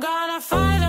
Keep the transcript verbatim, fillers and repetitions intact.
I'm gonna fight.